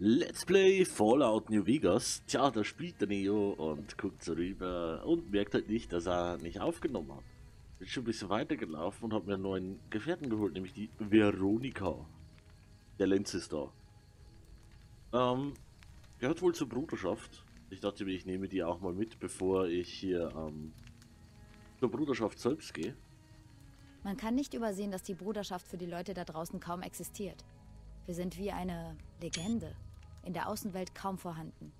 Let's Play Fallout New Vegas. Tja, da spielt der Neo und guckt so rüber und merkt halt nicht, dass er nicht aufgenommen hat. Bin schon ein bisschen weitergelaufen und habe mir einen neuen Gefährten geholt, nämlich die Veronica. Der Lenz ist da. Gehört wohl zur Bruderschaft. Ich dachte mir, ich nehme die auch mal mit, bevor ich hier zur Bruderschaft selbst gehe. Man kann nicht übersehen, dass die Bruderschaft für die Leute da draußen kaum existiert. Wir sind wie eine Legende. In der Außenwelt kaum vorhanden.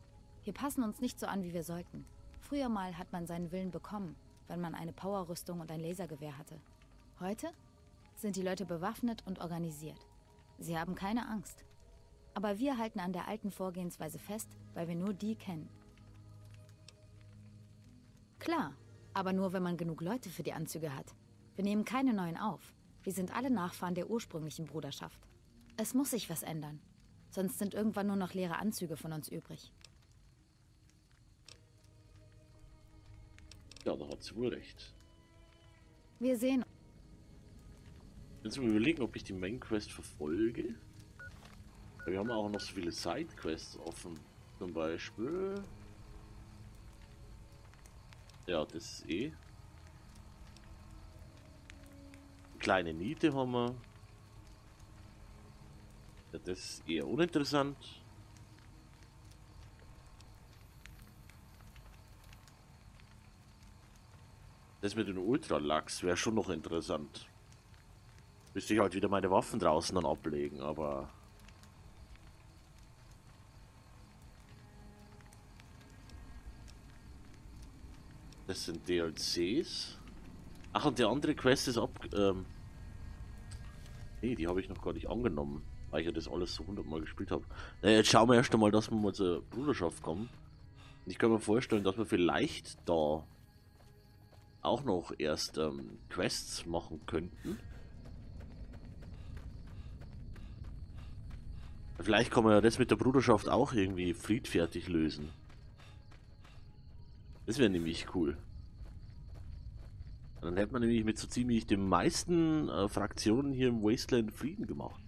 Wir passen uns nicht so an, wie wir sollten. Früher mal hat man seinen Willen bekommen, wenn man eine Powerrüstung und ein Lasergewehr hatte. Heute sind die Leute bewaffnet und organisiert. Sie haben keine Angst. Aber wir halten an der alten Vorgehensweise fest, weil wir nur die kennen. Klar, aber nur, wenn man genug Leute für die Anzüge hat. Wir nehmen keine neuen auf. Wir sind alle Nachfahren der ursprünglichen Bruderschaft. Es muss sich was ändern. Sonst sind irgendwann nur noch leere Anzüge von uns übrig. Ja, da hat sie wohl recht. Wir sehen. Jetzt mal überlegen, ob ich die Main-Quest verfolge. Wir haben auch noch so viele Side-Quests offen. Zum Beispiel. Ja, das ist eh. Eine kleine Niete haben wir. Ja, das ist eher uninteressant. Das mit den Ultralachs wäre schon noch interessant. Müsste ich halt wieder meine Waffen draußen dann ablegen, aber... Das sind DLCs. Ach, und der andere Quest ist ab... Nee, die habe ich noch gar nicht angenommen, weil ich ja das alles so 100-mal gespielt habe. Naja, jetzt schauen wir erst einmal, dass wir mal zur Bruderschaft kommen. Und ich kann mir vorstellen, dass wir vielleicht da auch noch erst Quests machen könnten. Vielleicht kann man ja das mit der Bruderschaft auch irgendwie friedfertig lösen. Das wäre nämlich cool. Dann hätte man nämlich mit so ziemlich den meisten Fraktionen hier im Wasteland Frieden gemacht.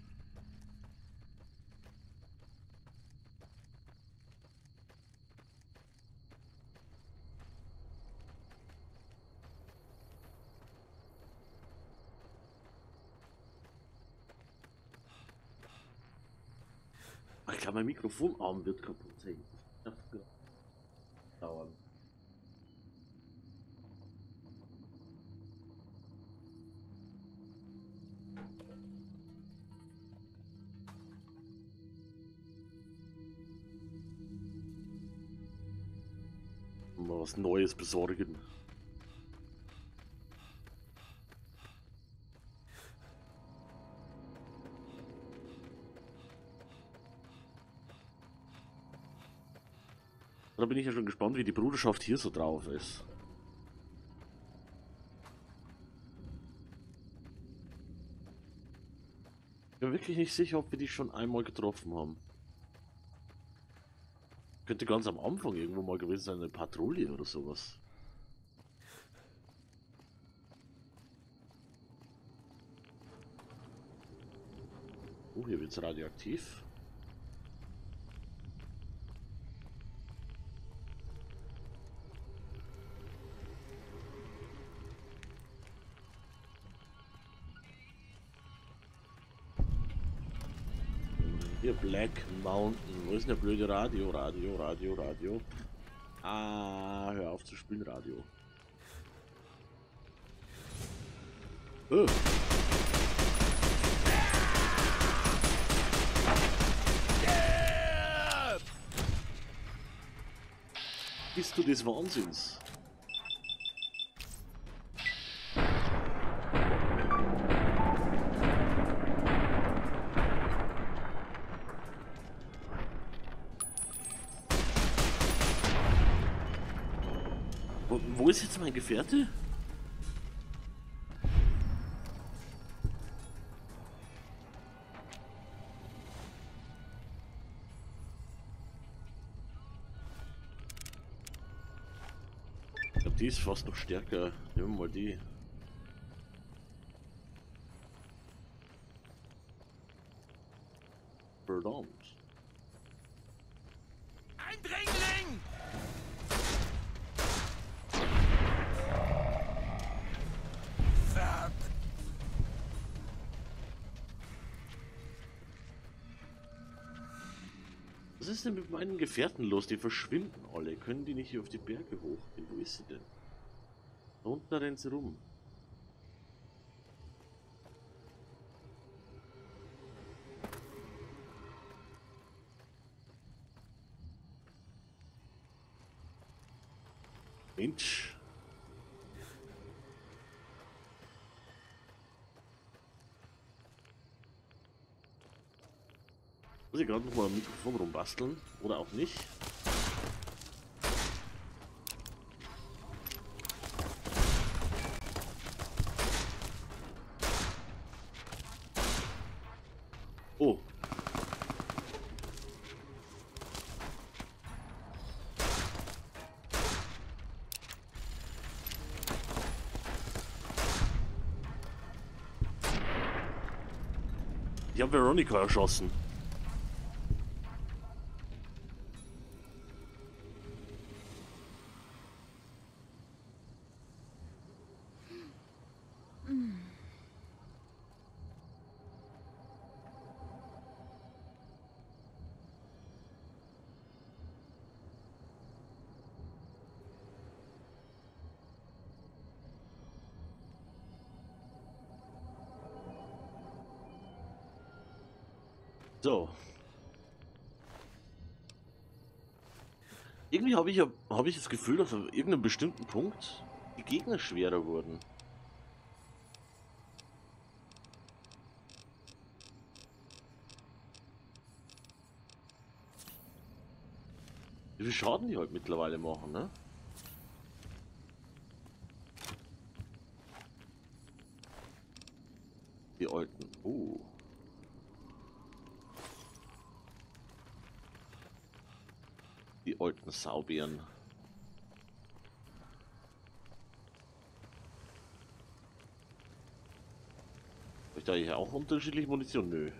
Ich glaube, mein Mikrofonarm wird kaputt sein. Das wird dauern. Mal was Neues besorgen. Da bin ich ja schon gespannt, wie die Bruderschaft hier so drauf ist. Ich bin wirklich nicht sicher, ob wir die schon einmal getroffen haben. Könnte ganz am Anfang irgendwo mal gewesen sein, eine Patrouille oder sowas. Oh, hier wird's radioaktiv. Black Mountain. Wo ist denn der blöde Radio? Radio. Ah, hör auf zu spielen, Radio. Oh. Yeah! Bist du des Wahnsinns? Wo ist jetzt mein Gefährte? Ich glaube, die ist fast noch stärker. Nehmen wir mal die. Verdammt. ein Dringling! Fuck. Was ist denn mit meinen Gefährten los? Die verschwinden alle. Können die nicht hier auf die Berge hochgehen? Wo ist sie denn? Da unten rennen sie rum. Mensch. Muss ich gerade nochmal am Mikrofon rumbasteln? Oder auch nicht? Oh. Ich habe Veronica erschossen. So. Irgendwie hab ich das Gefühl, dass auf irgendeinem bestimmten Punkt die Gegner schwerer wurden. Wie viel Schaden die heute mittlerweile machen, ne? Die alten. Oh. Die alten Saubären. Habe ich da hier auch unterschiedliche Munition? Nö.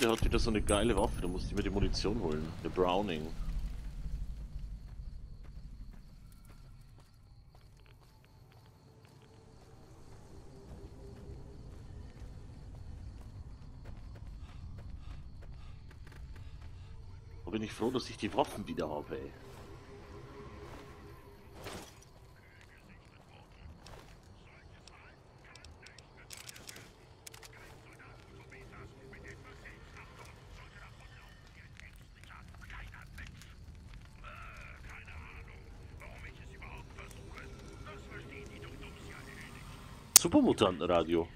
Der hat wieder so eine geile Waffe, da muss ich mir die Munition holen. Der Browning. Da bin ich froh, dass ich die Waffen wieder habe, ey. Mutantenradio.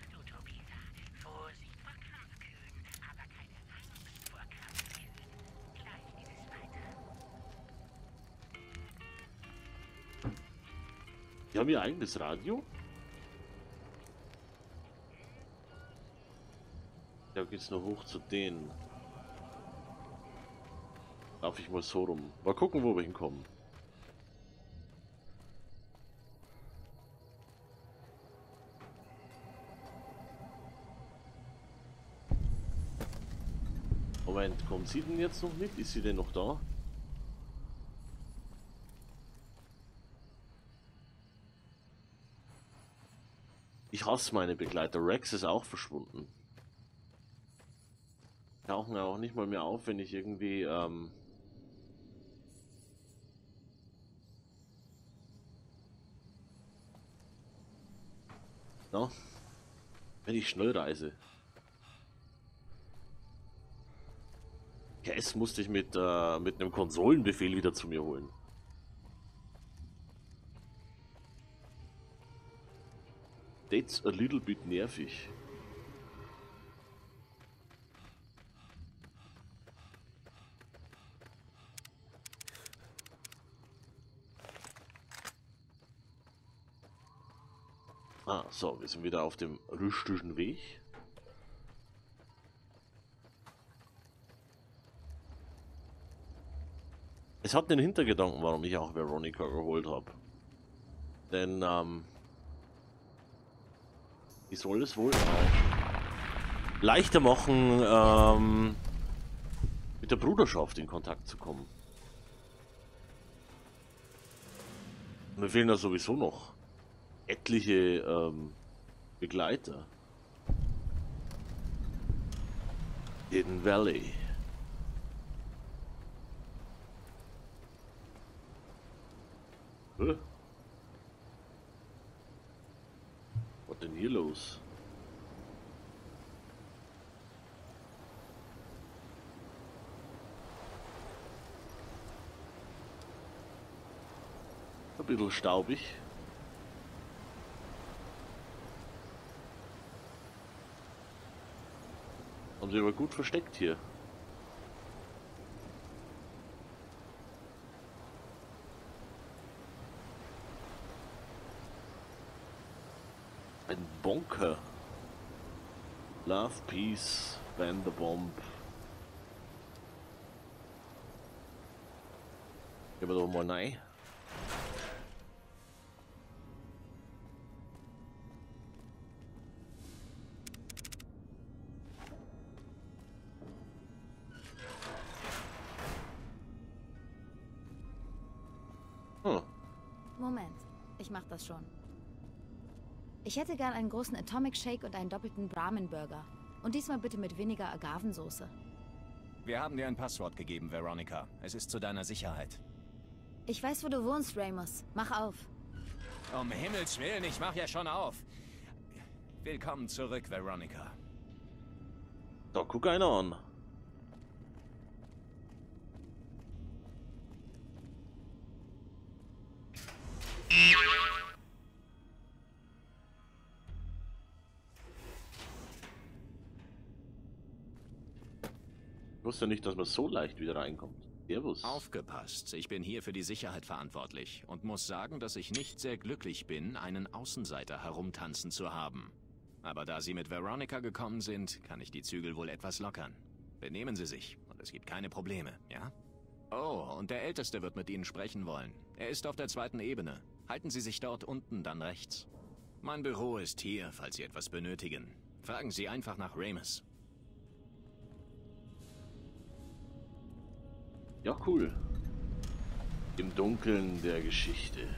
Die haben ihr eigenes Radio? Da geht's nur hoch zu denen. Darf ich mal so rum? Mal gucken, wo wir hinkommen. Moment, kommt sie denn jetzt noch mit? Ist sie denn noch da? Ich hasse meine Begleiter. Rex ist auch verschwunden. Tauchen ja auch nicht mal mehr auf, wenn ich irgendwie na? Wenn ich schnell reise. Es musste ich mit einem Konsolenbefehl wieder zu mir holen. That's a little bit nervig. Ah, so, wir sind wieder auf dem rüstischen Weg. Es hat einen Hintergedanken, warum ich auch Veronica geholt habe. Denn, wie soll es wohl auch leichter machen, mit der Bruderschaft in Kontakt zu kommen. Mir fehlen da sowieso noch etliche Begleiter. Hidden Valley. Huh? Was denn hier los? Ein bisschen staubig. Haben sie aber gut versteckt hier. Ein Bunker. Love, Peace, Van the Bomb. Gehen wir doch mal rein. Moment, ich mach das schon. Ich hätte gern einen großen Atomic Shake und einen doppelten Brahmin Burger. Und diesmal bitte mit weniger Agavensoße. Wir haben dir ein Passwort gegeben, Veronica. Es ist zu deiner Sicherheit. Ich weiß, wo du wohnst, Ramos. Mach auf. Um Himmels Willen, ich mach ja schon auf. Willkommen zurück, Veronica. Doch, guck einer an. Ich wusste nicht, dass man so leicht wieder reinkommt. Servus. Aufgepasst, ich bin hier für die Sicherheit verantwortlich und muss sagen, dass ich nicht sehr glücklich bin, einen Außenseiter herumtanzen zu haben. Aber da Sie mit Veronica gekommen sind, kann ich die Zügel wohl etwas lockern. Benehmen Sie sich und es gibt keine Probleme, ja? Oh, und der Älteste wird mit Ihnen sprechen wollen. Er ist auf der zweiten Ebene. Halten Sie sich dort unten, dann rechts. Mein Büro ist hier, falls Sie etwas benötigen. Fragen Sie einfach nach Ramos. Ja, cool. Im Dunkeln der Geschichte.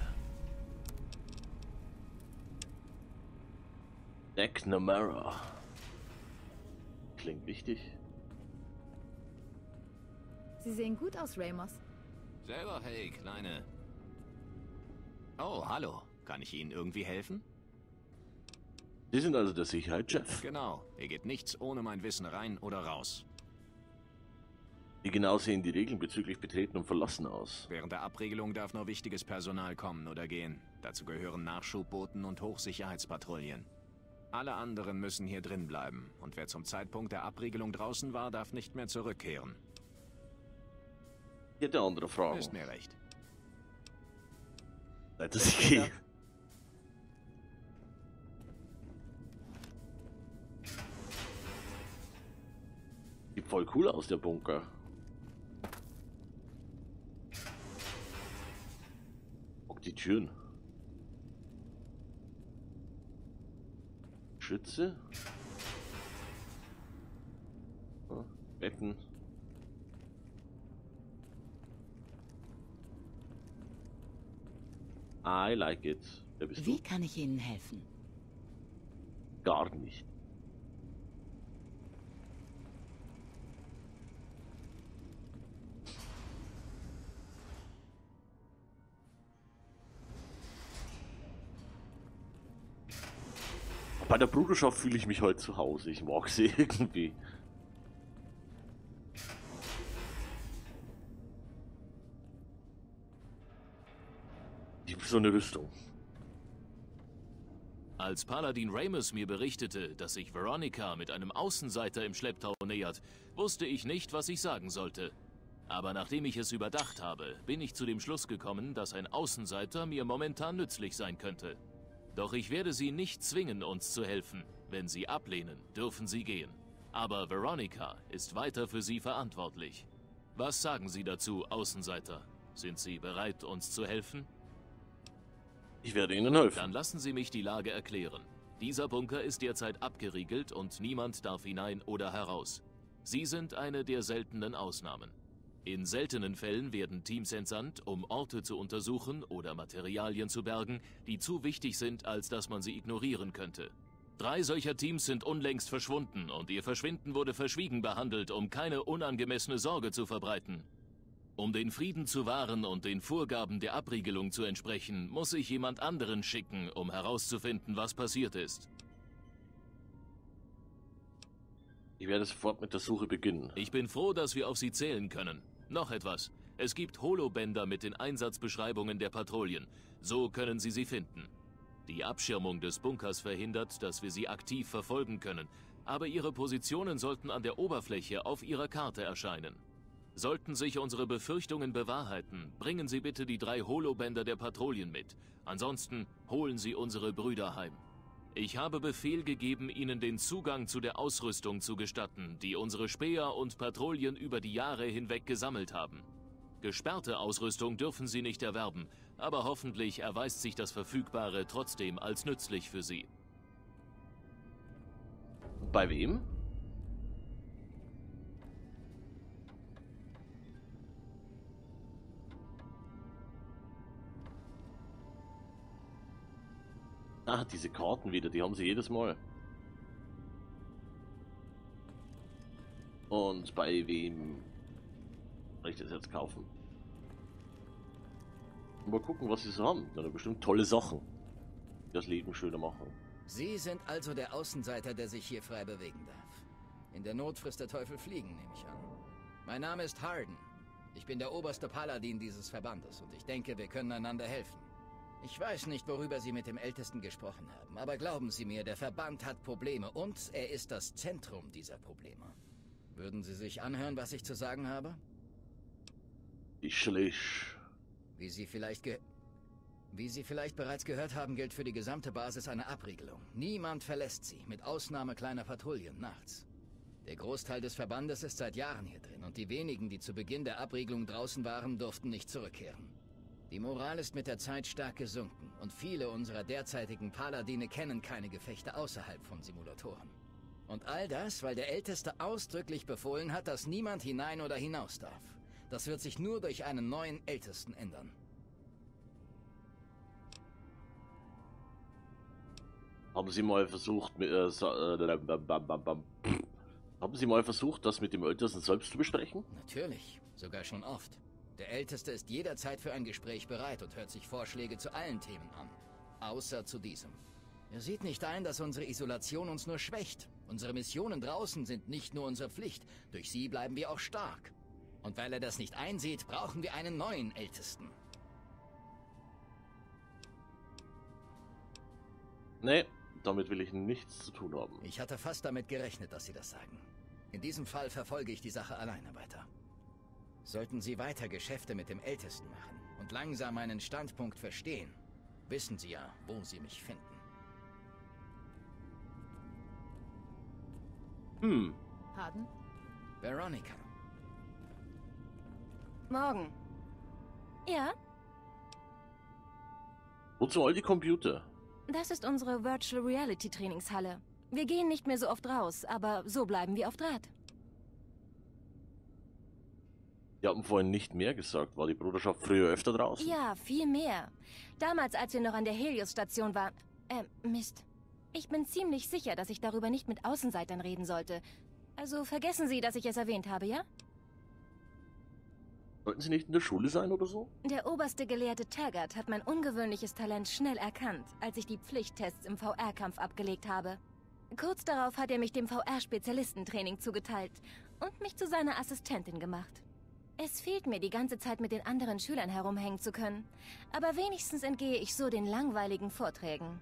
Deck Nomura. Klingt wichtig. Sie sehen gut aus, Ramos. Selber, hey, Kleine. Oh, hallo. Kann ich Ihnen irgendwie helfen? Sie sind also der Sicherheitschef. Genau. Hier geht nichts ohne mein Wissen rein oder raus. Wie genau sehen die Regeln bezüglich Betreten und Verlassen aus? Während der Abregelung darf nur wichtiges Personal kommen oder gehen. Dazu gehören Nachschubboten und Hochsicherheitspatrouillen. Alle anderen müssen hier drin bleiben. Und wer zum Zeitpunkt der Abregelung draußen war, darf nicht mehr zurückkehren. Jede andere Frage. Ist mir recht. Das geht. Sieht voll cool aus, der Bunker. Die Türen. Schütze. Oh, Betten. I like it. Wer bist du? Wie kann ich Ihnen helfen? Gar nicht. Bei der Bruderschaft fühle ich mich heute zu Hause. Ich mag sie irgendwie. Ich habe so eine Rüstung. Als Paladin Ramos mir berichtete, dass sich Veronica mit einem Außenseiter im Schlepptau nähert, wusste ich nicht, was ich sagen sollte. Aber nachdem ich es überdacht habe, bin ich zu dem Schluss gekommen, dass ein Außenseiter mir momentan nützlich sein könnte. Doch ich werde Sie nicht zwingen, uns zu helfen. Wenn Sie ablehnen, dürfen Sie gehen. Aber Veronica ist weiter für Sie verantwortlich. Was sagen Sie dazu, Außenseiter? Sind Sie bereit, uns zu helfen? Ich werde Ihnen helfen. Dann lassen Sie mich die Lage erklären. Dieser Bunker ist derzeit abgeriegelt und niemand darf hinein oder heraus. Sie sind eine der seltenen Ausnahmen. In seltenen Fällen werden Teams entsandt, um Orte zu untersuchen oder Materialien zu bergen, die zu wichtig sind, als dass man sie ignorieren könnte. 3 solcher Teams sind unlängst verschwunden und ihr Verschwinden wurde verschwiegen behandelt, um keine unangemessene Sorge zu verbreiten. Um den Frieden zu wahren und den Vorgaben der Abriegelung zu entsprechen, muss ich jemand anderen schicken, um herauszufinden, was passiert ist. Ich werde sofort mit der Suche beginnen. Ich bin froh, dass wir auf Sie zählen können. Noch etwas. Es gibt Holobänder mit den Einsatzbeschreibungen der Patrouillen. So können Sie sie finden. Die Abschirmung des Bunkers verhindert, dass wir sie aktiv verfolgen können, aber ihre Positionen sollten an der Oberfläche auf ihrer Karte erscheinen. Sollten sich unsere Befürchtungen bewahrheiten, bringen Sie bitte die 3 Holobänder der Patrouillen mit. Ansonsten holen Sie unsere Brüder heim. Ich habe Befehl gegeben, Ihnen den Zugang zu der Ausrüstung zu gestatten, die unsere Späher und Patrouillen über die Jahre hinweg gesammelt haben. Gesperrte Ausrüstung dürfen Sie nicht erwerben, aber hoffentlich erweist sich das Verfügbare trotzdem als nützlich für Sie. Bei wem? Ah, diese Karten wieder, die haben sie jedes Mal. Und bei wem kann ich das jetzt kaufen? Mal gucken, was sie so haben. Da sind bestimmt tolle Sachen, die das Leben schöner machen. Sie sind also der Außenseiter, der sich hier frei bewegen darf. In der Not frisst der Teufel Fliegen, nehme ich an. Mein Name ist Harden. Ich bin der oberste Paladin dieses Verbandes und ich denke, wir können einander helfen. Ich weiß nicht, worüber Sie mit dem Ältesten gesprochen haben, aber glauben Sie mir, der Verband hat Probleme und er ist das Zentrum dieser Probleme. Würden Sie sich anhören, was ich zu sagen habe? Wie Sie vielleicht bereits gehört haben, gilt für die gesamte Basis eine Abriegelung. Niemand verlässt sie, mit Ausnahme kleiner Patrouillen nachts. Der Großteil des Verbandes ist seit Jahren hier drin und die wenigen, die zu Beginn der Abriegelung draußen waren, durften nicht zurückkehren. Die Moral ist mit der Zeit stark gesunken und viele unserer derzeitigen Paladine kennen keine Gefechte außerhalb von Simulatoren. Und all das, weil der Älteste ausdrücklich befohlen hat, dass niemand hinein oder hinaus darf. Das wird sich nur durch einen neuen Ältesten ändern. Haben Sie mal versucht, das mit dem Ältesten selbst zu besprechen? Natürlich, sogar schon oft. Der Älteste ist jederzeit für ein Gespräch bereit und hört sich Vorschläge zu allen Themen an, außer zu diesem. Er sieht nicht ein, dass unsere Isolation uns nur schwächt. Unsere Missionen draußen sind nicht nur unsere Pflicht, durch sie bleiben wir auch stark. Und weil er das nicht einsieht, brauchen wir einen neuen Ältesten. Nee, damit will ich nichts zu tun haben. Ich hatte fast damit gerechnet, dass Sie das sagen. In diesem Fall verfolge ich die Sache alleine weiter. Sollten Sie weiter Geschäfte mit dem Ältesten machen und langsam meinen Standpunkt verstehen, wissen Sie ja, wo Sie mich finden. Harden? Veronica. Morgen. Ja? Wozu all die Computer? Das ist unsere Virtual Reality Trainingshalle. Wir gehen nicht mehr so oft raus, aber so bleiben wir auf Draht. Wir haben vorhin nicht mehr gesagt. War die Bruderschaft früher öfter draußen? Ja, viel mehr. Damals, als wir noch an der Helios-Station waren... Mist. Ich bin ziemlich sicher, dass ich darüber nicht mit Außenseitern reden sollte. Also vergessen Sie, dass ich es erwähnt habe, ja? Sollten Sie nicht in der Schule sein oder so? Der oberste Gelehrte Taggart hat mein ungewöhnliches Talent schnell erkannt, als ich die Pflichttests im VR-Kampf abgelegt habe. Kurz darauf hat er mich dem VR-Spezialistentraining zugeteilt und mich zu seiner Assistentin gemacht. Es fehlt mir, die ganze Zeit mit den anderen Schülern herumhängen zu können. Aber wenigstens entgehe ich so den langweiligen Vorträgen.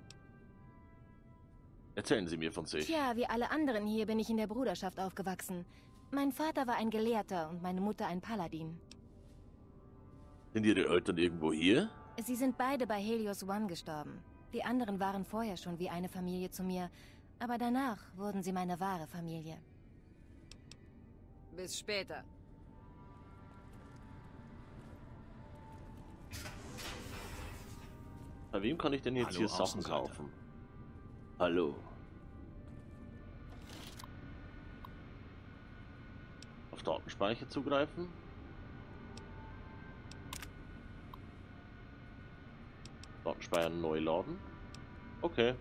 Erzählen Sie mir von sich. Tja, wie alle anderen hier bin ich in der Bruderschaft aufgewachsen. Mein Vater war ein Gelehrter und meine Mutter ein Paladin. Sind Ihre Eltern irgendwo hier? Sie sind beide bei Helios One gestorben. Die anderen waren vorher schon wie eine Familie zu mir. Aber danach wurden sie meine wahre Familie. Bis später. Bei wem kann ich denn jetzt hier Sachen kaufen? Hallo. Auf Datenspeicher zugreifen. Datenspeicher neu laden. Okay.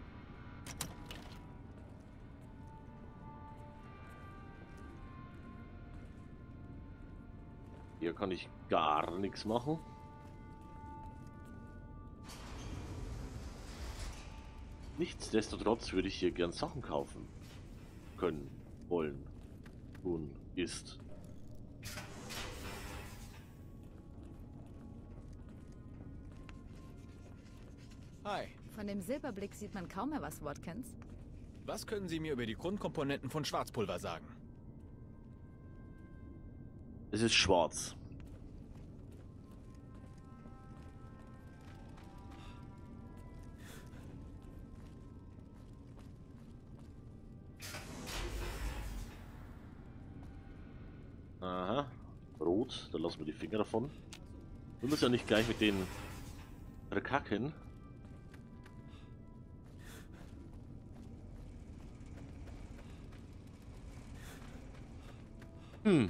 Hier kann ich gar nichts machen. Nichtsdestotrotz würde ich hier gern Sachen kaufen können, wollen, tun, ist. Hi. Von dem Silberblick sieht man kaum mehr was, Watkins. Was können Sie mir über die Grundkomponenten von Schwarzpulver sagen? Es ist schwarz. Aha. Rot. Dann lassen wir die Finger davon. Wir müssen ja nicht gleich mit denen verkacken. Hm.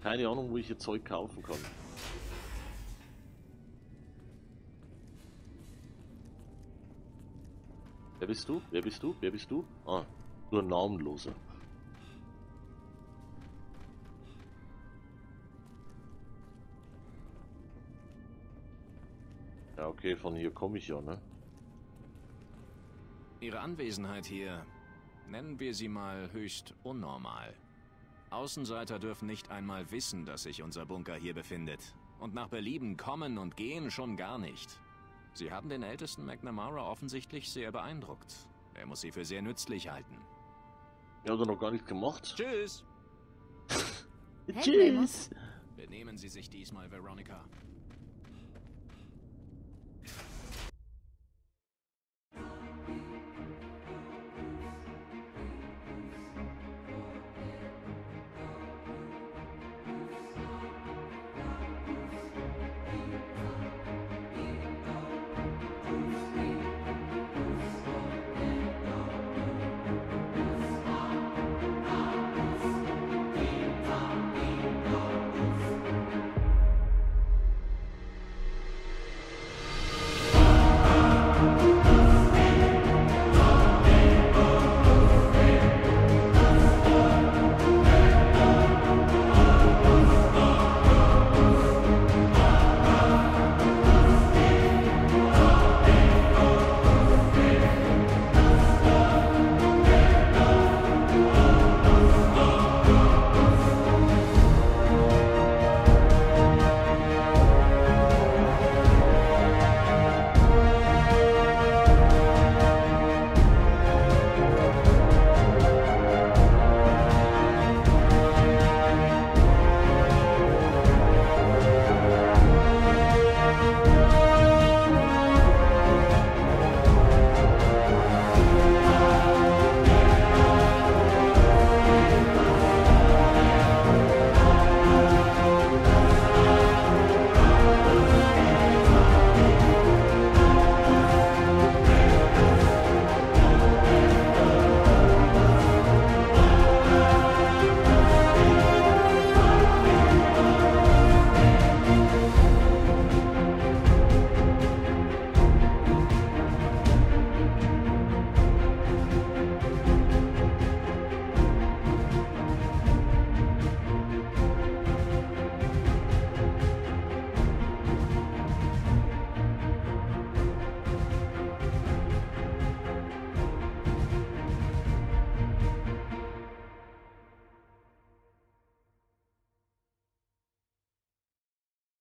Keine Ahnung, wo ich hier Zeug kaufen kann. Wer bist du? Wer bist du? Wer bist du? Ah, nur Namenlose. Ja, okay, von hier komme ich ja, ne? Ihre Anwesenheit hier, nennen wir sie mal höchst unnormal. Außenseiter dürfen nicht einmal wissen, dass sich unser Bunker hier befindet. Und nach Belieben kommen und gehen schon gar nicht. Sie haben den Ältesten McNamara offensichtlich sehr beeindruckt. Er muss sie für sehr nützlich halten. Er hat er noch gar nicht gemacht. Tschüss! Tschüss! Benehmen Sie sich diesmal, Veronica.